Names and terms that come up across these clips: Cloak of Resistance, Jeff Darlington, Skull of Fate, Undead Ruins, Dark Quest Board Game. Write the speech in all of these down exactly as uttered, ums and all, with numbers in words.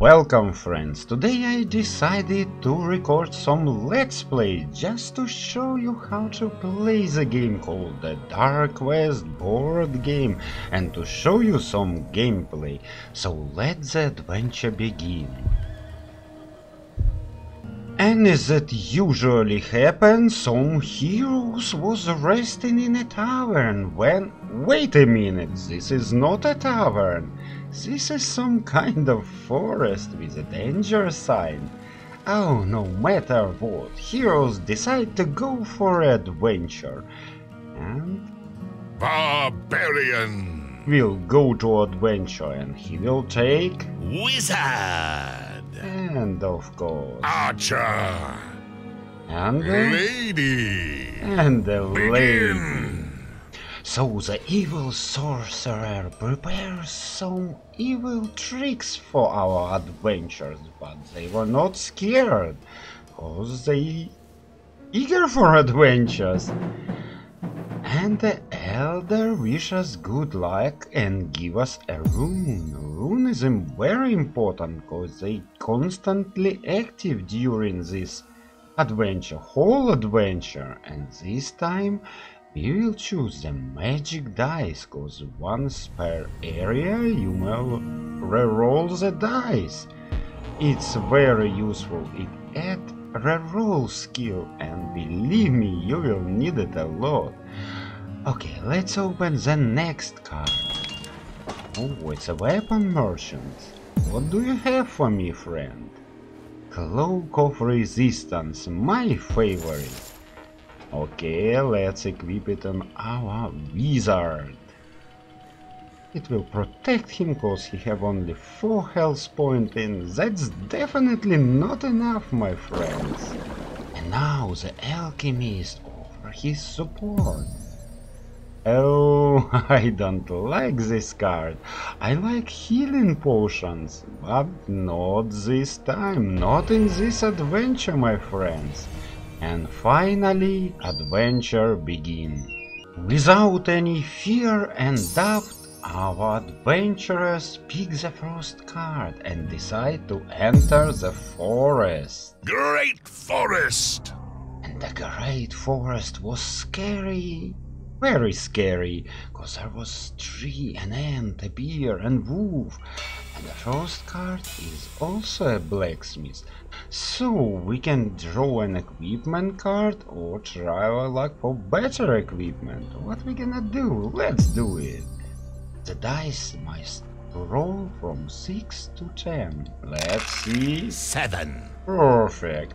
Welcome friends, today I decided to record some Let's Play just to show you how to play the game called the Dark Quest Board Game and to show you some gameplay, so let the adventure begin. And as that usually happens, some heroes was resting in a tavern when... Wait a minute, this is not a tavern. This is some kind of forest with a danger sign. Oh, no matter what, heroes decide to go for adventure. And... Barbarian! Will go to adventure and he will take... Wizard! And of course... Archer! And the... Lady! And the lady! So the evil sorcerer prepares some evil tricks for our adventures, but they were not scared, cause they eager for adventures. And the elder wish us good luck and give us a rune. Rune is very important because they constantly active during this adventure, whole adventure. And this time we will choose the magic dice, cause once per area you will re-roll the dice. It's very useful. It adds re-roll skill and believe me, you will need it a lot. Okay, let's open the next card. Oh, it's a weapon merchant. What do you have for me, friend? Cloak of Resistance, my favorite. Okay, let's equip it on our wizard. It will protect him, cause he have only four health points and that's definitely not enough, my friends. And now the alchemist offers his support. Oh, I don't like this card. I like healing potions, but not this time, not in this adventure, my friends. And finally, adventure begins. Without any fear and doubt, our adventurers pick the first card and decide to enter the forest. Great forest! And the great forest was scary. Very scary, cause there was tree, an ant, a bear and wolf. And the first card is also a blacksmith. So we can draw an equipment card or try our luck for better equipment. What we gonna do? Let's do it. The dice must roll from six to ten. Let's see. Seven. Perfect.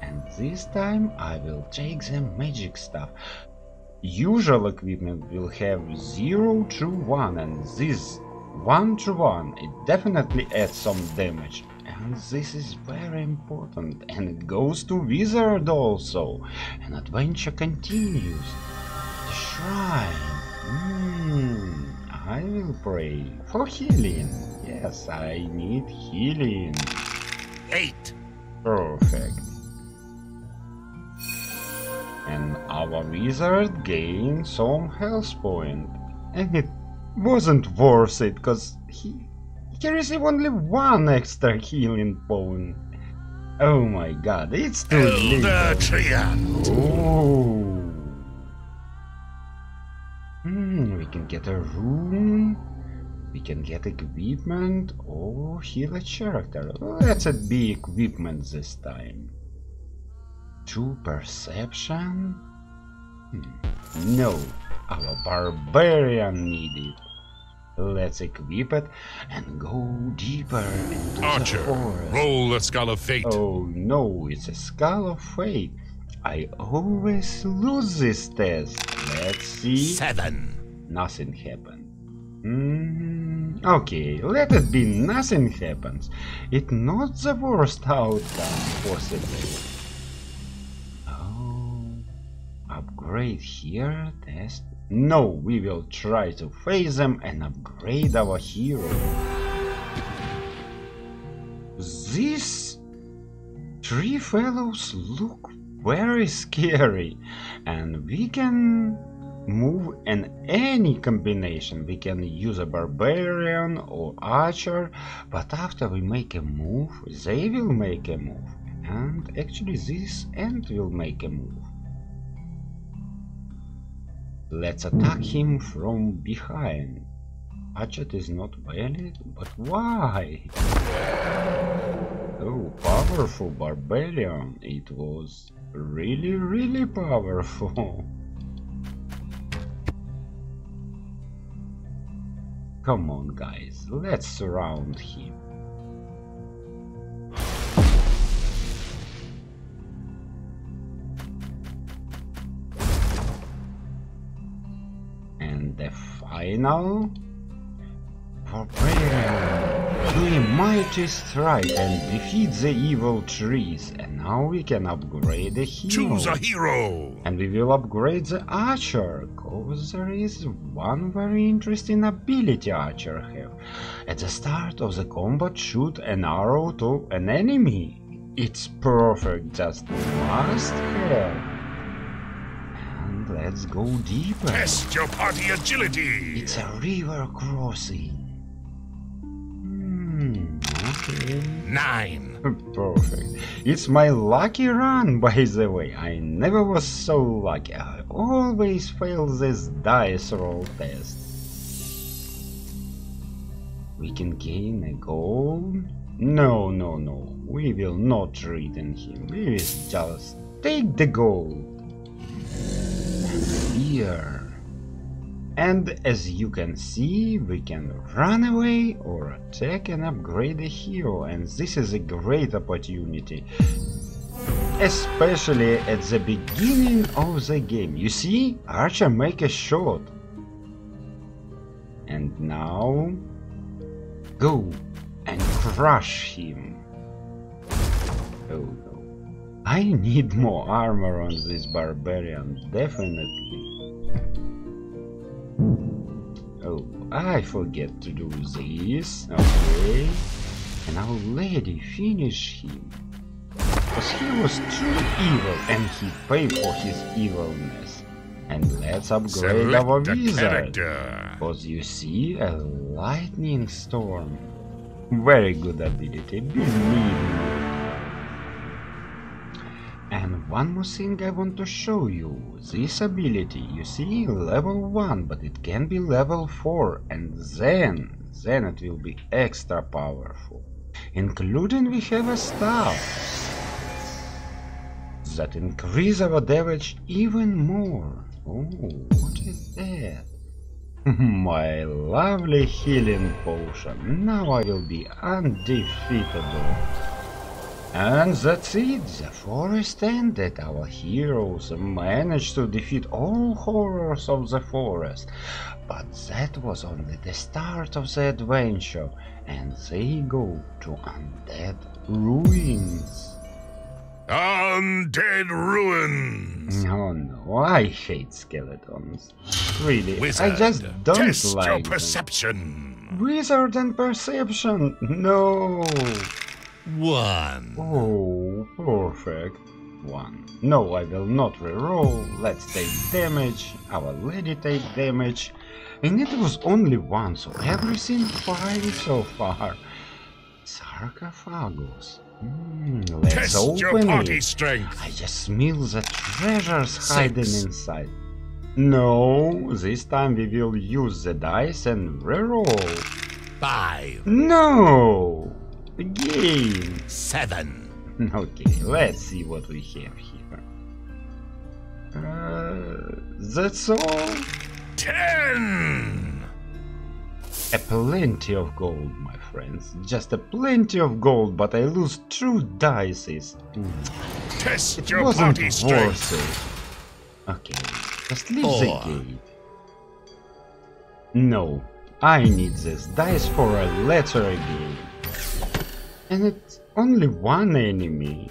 And this time I will take the magic stuff. Usual equipment will have zero to one and this one to one, it definitely adds some damage and this is very important and it goes to wizard also. And adventure continues. The shrine, mm, I will pray for healing, yes I need healing. Eight. Perfect. And our wizard gained some health point. And it wasn't worth it, cause he, he received only one extra healing point. Oh my god, it's too late. Oh. Hmm, we can get a rune, we can get equipment or heal a character. Let's it be equipment this time. True perception? Hmm. No, our barbarian needed. Let's equip it and go deeper into Archer, the forest. Roll the Skull of Fate. Oh no, it's a Skull of Fate. I always lose this test. Let's see. Seven. Nothing happened. Mm, okay, let it be nothing happens. It's not the worst outcome possible. Upgrade here, test. No, we will try to face them and upgrade our hero. These three fellows look very scary, and we can move and any combination. We can use a barbarian or archer, but after we make a move, they will make a move, and actually this ant will make a move. Let's attack him from behind. Hatchet is not valid, but why? Oh, powerful barbarian, it was really, really powerful. Come on, guys, let's surround him. And the final... Barbarian! Do a mighty strike and defeat the evil trees. And now we can upgrade a hero. Choose a hero! And we will upgrade the archer. There is one very interesting ability archer have. At the start of the combat, shoot an arrow to an enemy. It's perfect, just must have. And let's go deeper. Test your party agility. It's a river crossing. Hmm, okay. Nine. Perfect. It's my lucky run, by the way. I never was so lucky. I always fail this dice roll test. We can gain a gold. No, no, no. We will not threaten him. We will just take the gold. And here. And as you can see, we can run away or attack and upgrade a hero, and this is a great opportunity, especially at the beginning of the game. You see, archer make a shot. And now go and crush him. Oh no, I need more armor on this barbarian, definitely. Oh, I forget to do this. Okay. And our lady finish him. Because he was truly evil and he paid for his evilness. And let's upgrade Select our wizard. Because you see, a lightning storm. Very good ability, believe me. And one more thing I want to show you. This ability, you see, level one, but it can be level four, and then, then it will be extra powerful. Including we have a staff that increase our damage even more. Oh, what is that? My lovely healing potion. Now I will be undefeatable. And that's it, the forest ended. Our heroes managed to defeat all horrors of the forest. But that was only the start of the adventure, and they go to Undead Ruins. Undead Ruins! Oh no, I hate skeletons. Really, Wizard, I just don't test like your perception. Them. Wizard and perception, no! One. Oh, perfect. One. No, I will not reroll. Let's take damage. Our lady take damage. And it was only one, so everything fine so far. Sarcophagus. Mm, let's Test open your party it. Strength. I just smell the treasures Six. Hiding inside. No, this time we will use the dice and reroll. Five. No. Game seven. Okay, let's see what we have here. Uh, that's all. Ten. A plenty of gold, my friends. Just a plenty of gold, but I lose two dices. Test it your wasn't party strength. Worth it. Okay, just leave Four. The gate. No, I need this dice for a letter again. And it's only one enemy.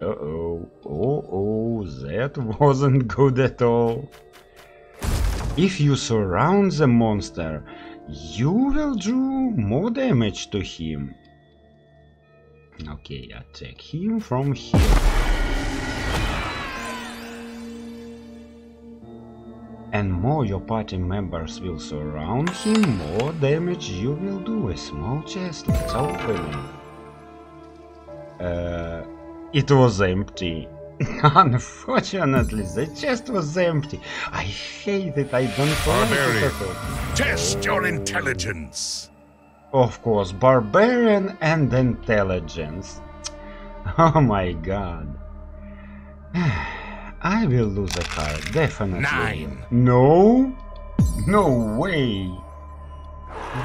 Uh-oh, oh-oh, that wasn't good at all. If you surround the monster, you will do more damage to him. Okay, attack him from here. and more your party members will surround him, more damage you will do. A small chest, let's open it. Uh, it was empty. Unfortunately, the chest was empty. I hate it, I don't Barbarian, test your intelligence! Of course, Barbarian and intelligence. Oh my god. I will lose a card, definitely. Nine. No? No way!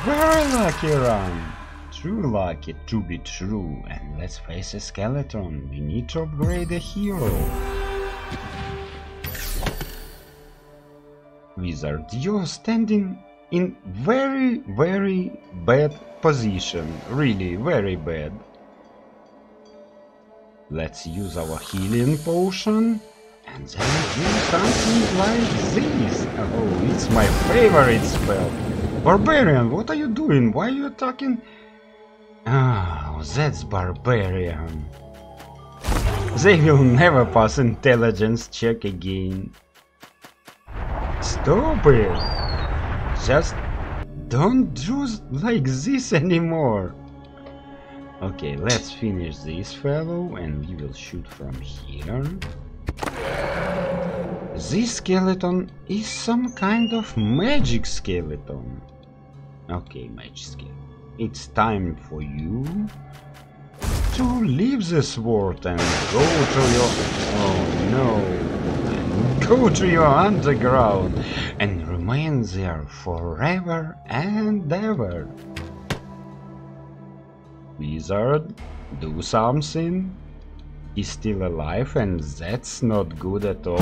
Very lucky run! True lucky to be true. And let's face a skeleton, we need to upgrade a hero. Wizard, you're standing in very, very bad position. Really, very bad. Let's use our healing potion. And then do something like this. Oh, it's my favorite spell. Barbarian, what are you doing? Why are you attacking? Oh, that's Barbarian. They will never pass intelligence check again. Stop it. Just don't do like this anymore. Okay, let's finish this fellow and we will shoot from here. This skeleton is some kind of magic skeleton. Okay, magic skeleton. It's time for you to leave this world and go to your... Oh no! Go to your underground and remain there forever and ever. Wizard, do something. He's still alive and that's not good at all.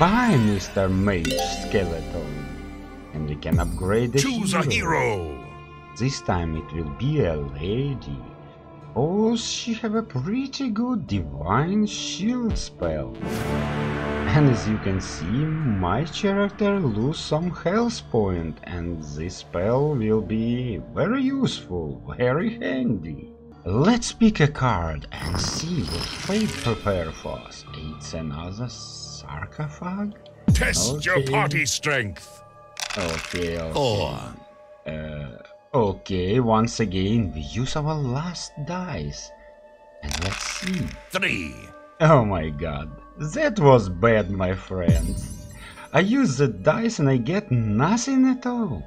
Bye, Mister Mage Skeleton. And we can upgrade the hero. Choose a hero! This time it will be a lady. Oh, she have a pretty good divine shield spell. And as you can see, my character lose some health point and this spell will be very useful, very handy. Let's pick a card and see what fate prepares for us. It's another sarcophag? Test okay. your party strength! Okay, okay. Oh. Uh, okay, once again, we use our last dice. And let's see. Three! Oh my god, that was bad, my friends. I use the dice and I get nothing at all.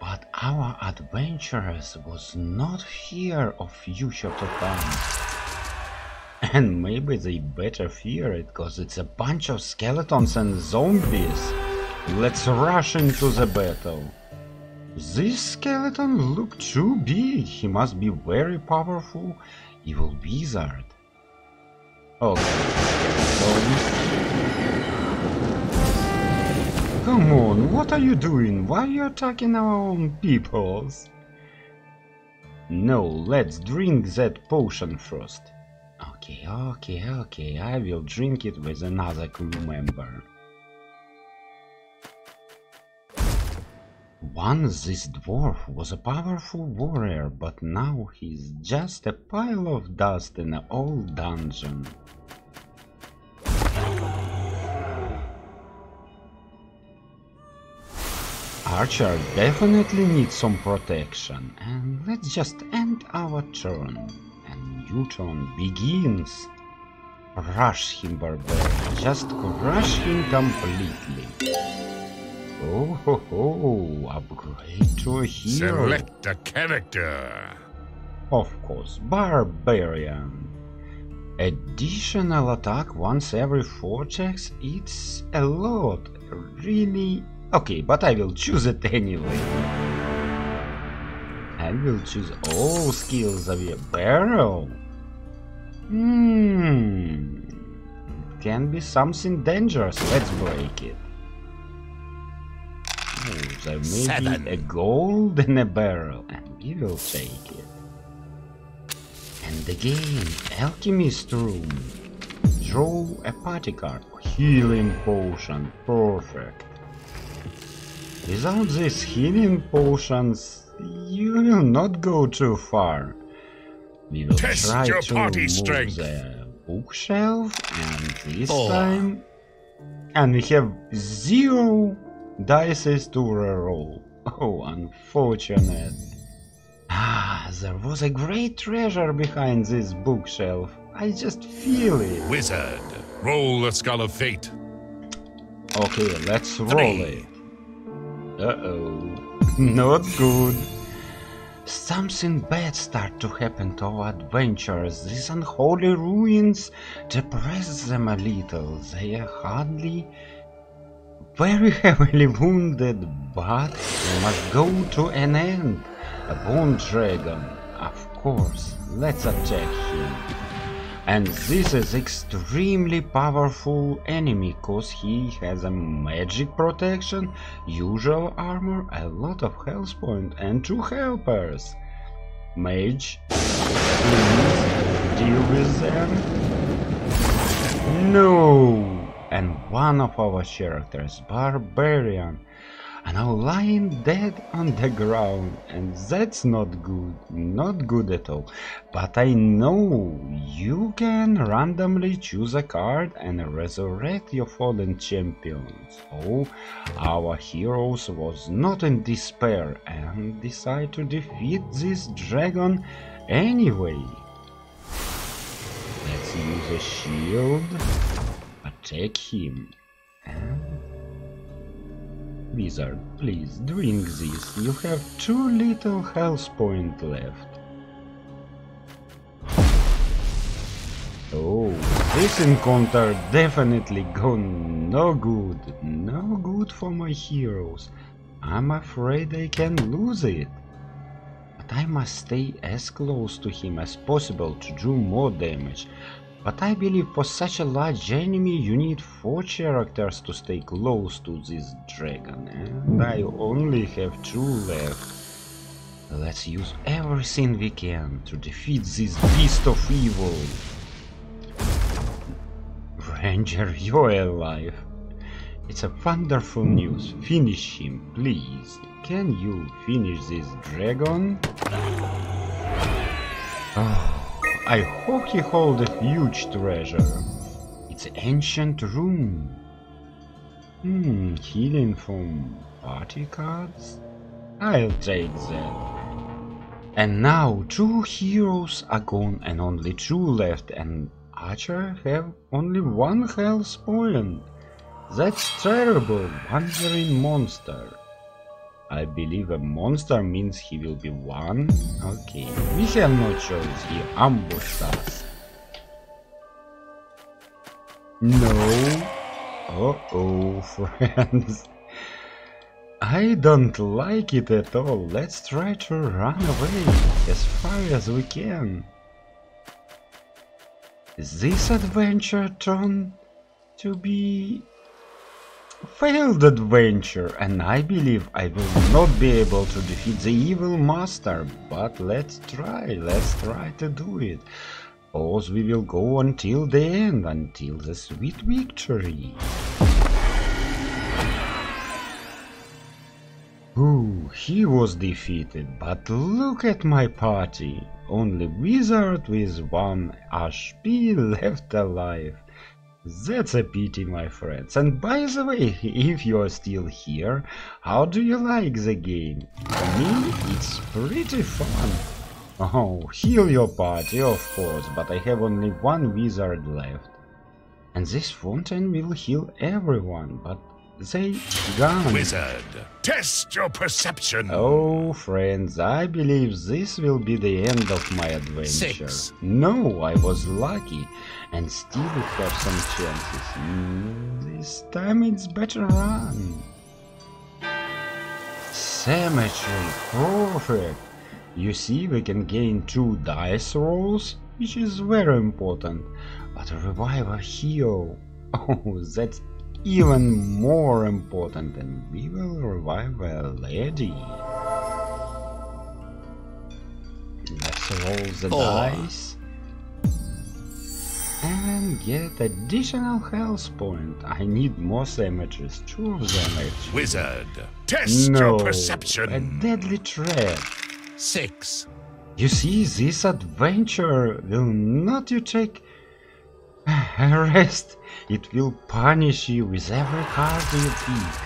But our adventurers was not fear of future to come. And maybe they better fear it, cause it's a bunch of skeletons and zombies. Let's rush into the battle. This skeleton looked too big. He must be very powerful evil wizard. Okay, skeletons. Come on, what are you doing? Why are you attacking our own peoples? No, let's drink that potion first. Okay, okay, okay, I will drink it with another crew member. Once this dwarf was a powerful warrior, but now he's just a pile of dust in an old dungeon. Archer definitely needs some protection, and let's just end our turn. And new turn begins. Rush him, Barbarian, just crush him completely. Oh ho ho, upgrade to a hero. Select a character. Of course, Barbarian. Additional attack once every four checks, it's a lot, really. Okay, but I will choose it anyway. I will choose all skills of a barrel. Hmm. It can be something dangerous, let's break it. There may be a gold in a barrel, and we will take it. And again, alchemist room. Draw a party card. Healing potion, perfect. Without these healing potions, you will not go too far. We will Test try your to party move strength. the bookshelf, and this oh. time. And we have zero dices to reroll. Oh, unfortunate. Ah, there was a great treasure behind this bookshelf. I just feel it. Wizard, roll the Skull of Fate. Okay, let's roll Three. it. Uh-oh. Not good. Something bad starts to happen to our adventurers. These unholy ruins depress them a little. They are hardly very heavily wounded, but they must go to an end. A bone dragon, of course. Let's attack him. And this is extremely powerful enemy, cause he has a magic protection, usual armor, a lot of health point, and two helpers. Mage, please deal with them. No! And one of our characters, Barbarian, are now lying dead on the ground, and that's not good, not good at all. But I know you can randomly choose a card and resurrect your fallen champions. So our heroes was not in despair and decide to defeat this dragon anyway. Let's use a shield, attack him, and Wizard, please drink this. You have too little health point left. Oh, this encounter definitely gone no good. No good for my heroes. I'm afraid I can lose it. But I must stay as close to him as possible to do more damage. But I believe for such a large enemy you need four characters to stay close to this dragon, and I only have two left. Let's use everything we can to defeat this beast of evil. Ranger, you're alive. It's a wonderful news. Finish him, please. Can you finish this dragon? Oh. I hope he holds a huge treasure. It's an ancient room. Hmm, healing from party cards? I'll take that. And now two heroes are gone and only two left, and Archer have only one health point. That's terrible, wandering monster. I believe a monster means he will be one. Okay, we have no choice, he ambushed us. No. Uh-oh, friends. I don't like it at all. Let's try to run away as far as we can. This adventure turned to be failed adventure, and I believe I will not be able to defeat the evil master, but let's try, let's try to do it. Because we will go until the end, until the sweet victory. Ooh, he was defeated, but look at my party. Only Wizard with one H P left alive. That's a pity, my friends. And by the way, if you're still here, how do you like the game? For me, it's pretty fun. Oh, heal your party, of course, but I have only one wizard left. And this fountain will heal everyone, but they gone. Wizard, test your perception. Oh, friends, I believe this will be the end of my adventure. Six. No, I was lucky and still have some chances. Mm, this time it's better run. Cemetery, perfect. You see, we can gain two dice rolls, which is very important. But revive a hero. Oh, that's even more important, and we will revive a lady. Let's roll the Four. dice and get additional health point. I need more sandwiches, two of them actually. Wizard, test no, your perception. A deadly trap. Six. You see, this adventure will not you take Arrest! It will punish you with every card you pick.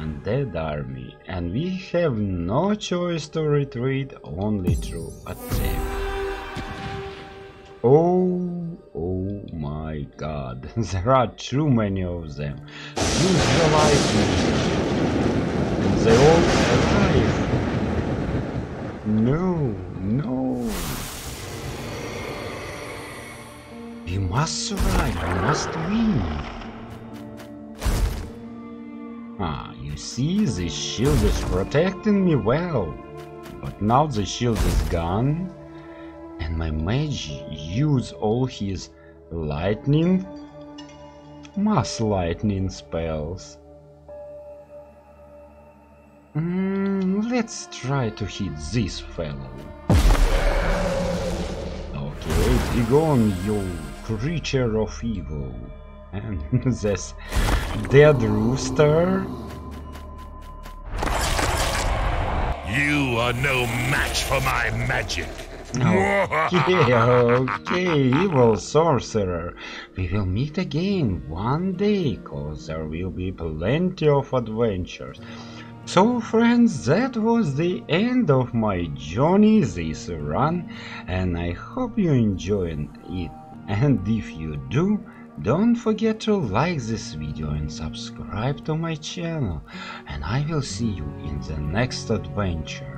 Undead army, and we have no choice to retreat, only through attack. Oh, oh my god, there are too many of them. You realize me. They all arrive. No, no. We must survive, we must win. Ah, you see, this shield is protecting me well. But now the shield is gone, and my mage used all his lightning, mass lightning spells. Mm, let's try to hit this fellow. Okay, begone, you creature of evil. And this dead rooster. You are no match for my magic. Okay, okay, evil sorcerer. We will meet again one day, cause there will be plenty of adventures. So friends, that was the end of my journey this run, and I hope you enjoyed it. And if you do, don't forget to like this video and subscribe to my channel, and I will see you in the next adventure.